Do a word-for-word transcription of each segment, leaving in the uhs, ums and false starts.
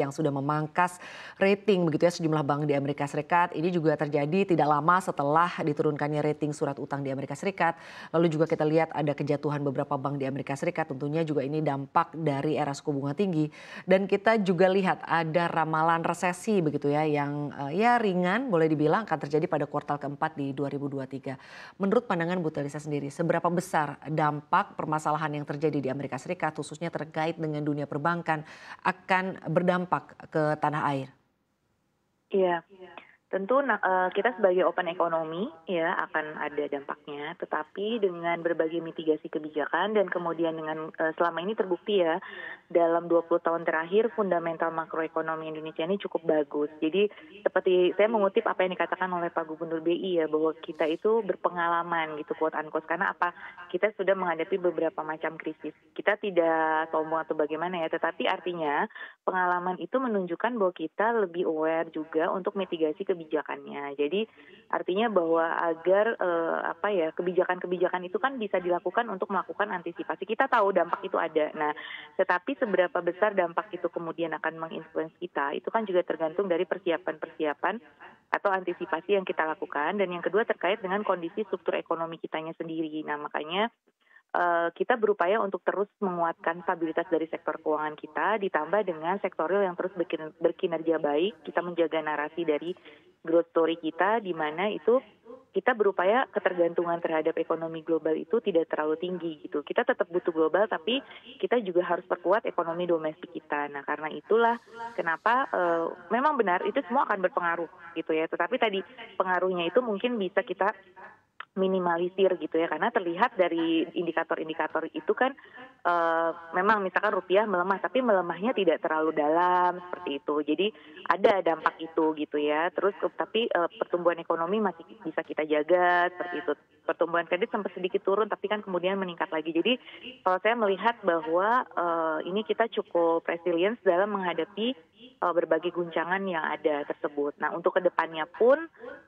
yang sudah memangkas rating begitu ya sejumlah bank di Amerika Serikat. Ini juga terjadi tidak lama setelah diturunkannya rating surat utang di Amerika Serikat. Lalu juga kita lihat ada kejatuhan beberapa bank di Amerika Serikat. Tentunya juga ini dampak dari era suku bunga tinggi. Dan kita juga lihat ada ramalan resesi begitu ya yang ya ringan boleh dibilang akan terjadi pada kuartal keempat di dua ribu dua puluh tiga. Menurut pandangan Bu Telisa sendiri, seberapa besar dampak permasalahan yang terjadi di Amerika Serikat khususnya terkait dengan dunia perbankan akan berdampak ke tanah air? Iya, tentu uh, kita sebagai open economy ya akan ada dampaknya, tetapi dengan berbagai mitigasi kebijakan dan kemudian dengan uh, selama ini terbukti ya dalam dua puluh tahun terakhir fundamental makroekonomi Indonesia ini cukup bagus. Jadi seperti saya mengutip apa yang dikatakan oleh Pak Gubernur B I ya, bahwa kita itu berpengalaman gitu quote unquote, karena apa, kita sudah menghadapi beberapa macam krisis. Kita tidak sombong atau bagaimana ya, tetapi artinya pengalaman itu menunjukkan bahwa kita lebih aware juga untuk mitigasi kebijakannya. Jadi artinya bahwa agar eh, apa ya kebijakan-kebijakan itu kan bisa dilakukan untuk melakukan antisipasi. Kita tahu dampak itu ada. Nah, tetapi seberapa besar dampak itu kemudian akan menginfluence kita itu kan juga tergantung dari persiapan-persiapan atau antisipasi yang kita lakukan. Dan yang kedua terkait dengan kondisi struktur ekonomi kitanya sendiri. Nah, makanya kita berupaya untuk terus menguatkan stabilitas dari sektor keuangan kita, ditambah dengan sektorial yang terus berkinerja baik. Kita menjaga narasi dari growth story kita, di mana itu kita berupaya ketergantungan terhadap ekonomi global itu tidak terlalu tinggi gitu. Kita tetap butuh global, tapi kita juga harus perkuat ekonomi domestik kita. Nah, karena itulah kenapa uh, memang benar itu semua akan berpengaruh gitu ya. Tetapi tadi pengaruhnya itu mungkin bisa kita minimalisir gitu ya, karena terlihat dari indikator-indikator itu kan e, memang misalkan rupiah melemah, tapi melemahnya tidak terlalu dalam seperti itu. Jadi ada dampak itu gitu ya. Terus tapi e, pertumbuhan ekonomi masih bisa kita jaga seperti itu. Pertumbuhan kredit sempat sedikit turun, tapi kan kemudian meningkat lagi. Jadi kalau saya melihat bahwa e, ini kita cukup resilience dalam menghadapi berbagai guncangan yang ada tersebut. Nah, untuk kedepannya pun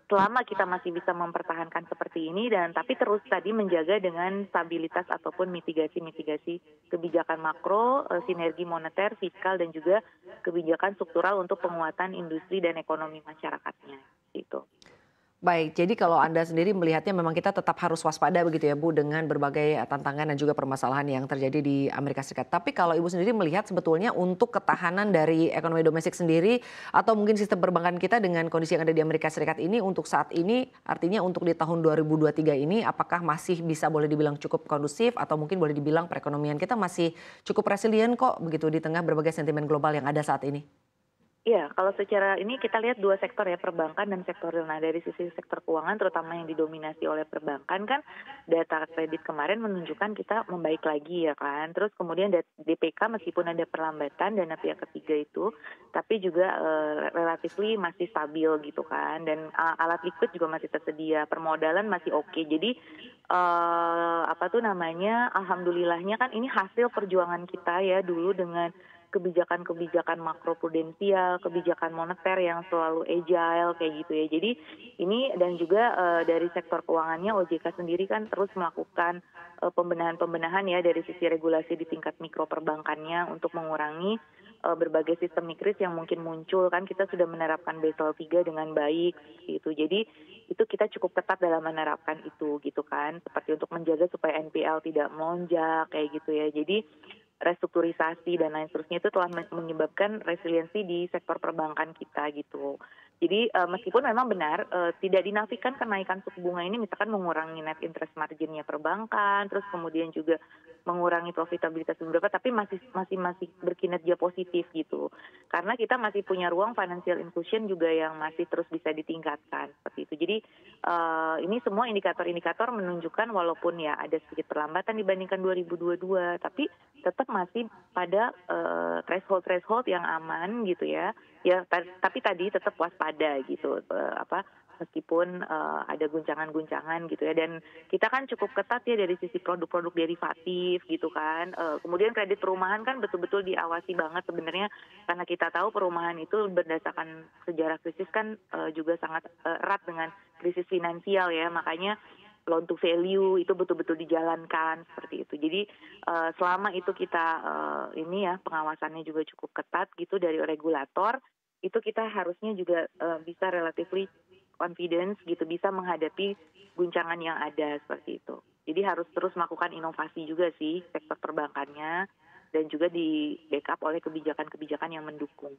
selama kita masih bisa mempertahankan seperti ini dan tapi terus tadi menjaga dengan stabilitas ataupun mitigasi-mitigasi kebijakan makro, sinergi moneter, fiskal dan juga kebijakan struktural untuk penguatan industri dan ekonomi masyarakatnya. Gitu. Baik, jadi kalau Anda sendiri melihatnya memang kita tetap harus waspada begitu ya Bu dengan berbagai tantangan dan juga permasalahan yang terjadi di Amerika Serikat. Tapi kalau Ibu sendiri melihat sebetulnya untuk ketahanan dari ekonomi domestik sendiri atau mungkin sistem perbankan kita dengan kondisi yang ada di Amerika Serikat ini untuk saat ini, artinya untuk di tahun dua ribu dua puluh tiga ini apakah masih bisa boleh dibilang cukup kondusif atau mungkin boleh dibilang perekonomian kita masih cukup resilient kok begitu di tengah berbagai sentimen global yang ada saat ini? Iya, kalau secara ini kita lihat dua sektor ya, perbankan dan sektorial. Nah, dari sisi sektor keuangan terutama yang didominasi oleh perbankan kan data kredit kemarin menunjukkan kita membaik lagi ya kan. Terus kemudian D P K meskipun ada perlambatan dana pihak ketiga itu tapi juga eh, relatif masih stabil gitu kan. Dan uh, alat liquid juga masih tersedia, permodalan masih oke. Okay. Jadi eh, apa tuh namanya, alhamdulillahnya kan ini hasil perjuangan kita ya dulu dengan kebijakan-kebijakan makroprudensial, kebijakan moneter yang selalu agile kayak gitu ya. Jadi ini dan juga uh, dari sektor keuangannya O J K sendiri kan terus melakukan pembenahan-pembenahan uh, ya dari sisi regulasi di tingkat mikro perbankannya untuk mengurangi uh, berbagai sistem mikris yang mungkin muncul kan. Kita sudah menerapkan Basel tiga dengan baik gitu. Jadi itu kita cukup ketat dalam menerapkan itu gitu kan. Seperti untuk menjaga supaya N P L tidak melonjak kayak gitu ya. Jadi restrukturisasi dan lain sebagainya itu telah menyebabkan resiliensi di sektor perbankan kita gitu. Jadi meskipun memang benar tidak dinafikan kenaikan suku bunga ini misalkan mengurangi net interest marginnya perbankan, terus kemudian juga mengurangi profitabilitas beberapa, tapi masih masih masih berkinerja positif gitu. Karena kita masih punya ruang financial inclusion juga yang masih terus bisa ditingkatkan seperti itu. Jadi ini semua indikator-indikator menunjukkan walaupun ya ada sedikit perlambatan dibandingkan dua ribu dua puluh dua, tapi tetap masih pada threshold-threshold yang aman gitu ya. Ya, tapi tadi tetap waspada gitu, apa meskipun uh, ada guncangan-guncangan gitu ya. Dan kita kan cukup ketat ya dari sisi produk-produk derivatif gitu kan. Uh, kemudian kredit perumahan kan betul-betul diawasi banget sebenarnya, karena kita tahu perumahan itu berdasarkan sejarah krisis kan uh, juga sangat uh, erat dengan krisis finansial ya. Makanya loan to value itu betul-betul dijalankan seperti itu. Jadi uh, selama itu kita uh, ini ya pengawasannya juga cukup ketat gitu dari regulator, itu kita harusnya juga uh, bisa relatively confidence gitu, bisa menghadapi guncangan yang ada seperti itu. Jadi harus terus melakukan inovasi juga sih sektor perbankannya, dan juga di backup oleh kebijakan-kebijakan yang mendukung.